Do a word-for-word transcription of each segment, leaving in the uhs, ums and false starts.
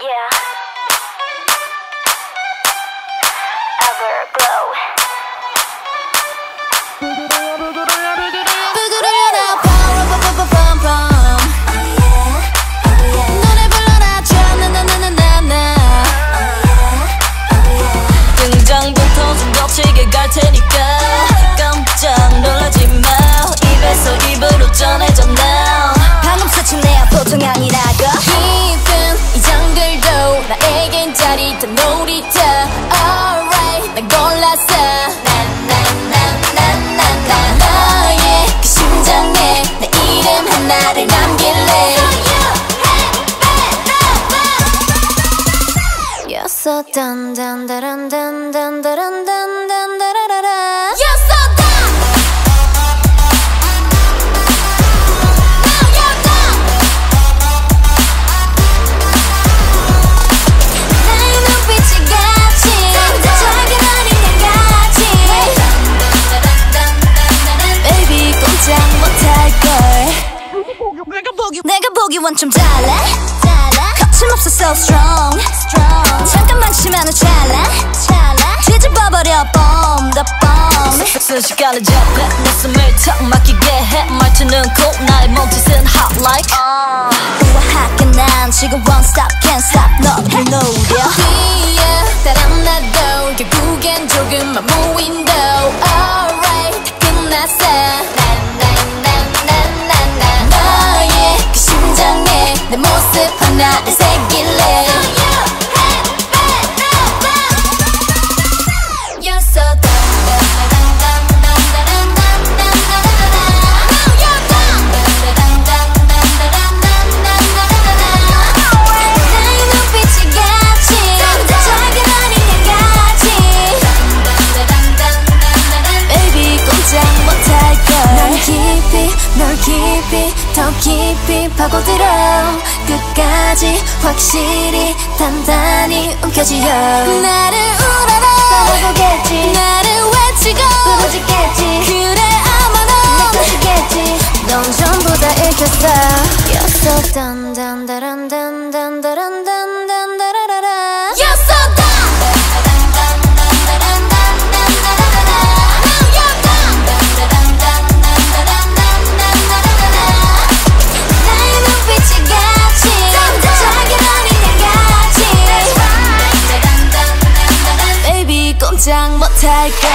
Yeah. Everglow. So dun dun dun dun dun dun dun dun dun dun. 내가 보기엔 좀 달라, 달라. 거침없어 so strong, strong. 잠깐만 심한 후 찰나, 찰나. 뒤집어버려 bomb the bomb. 순식간에 접해 웃음을 턱 막히게 해. 말투는 cool, 나의 몸짓은 hot like uh. 우아하게 난 지금 won't stop, can't stop. 너를 노려 뛰어다란 나도 결국엔 조금만 무인도. Alright, 다 끝났어. 내 모습 하나 되새길래 You're so dumb 나의 눈빛이 같이 작은 어린애 같이 Baby 꼼짝 못할걸 널 깊이 널 깊이 더 깊이 파고들어 끝까지 확실히 단단히 움켜쥐어 나를 울어라 떠오르겠지 나를 외치고 부르짖겠지 그래 아마 넌 내 것이겠지 넌 전부 다 읽혔어 You're so dun dun dun dun dun dun dun dun dun You're so dun 꼼짝 못할 걸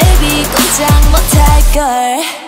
Baby 꼼짝 못할 걸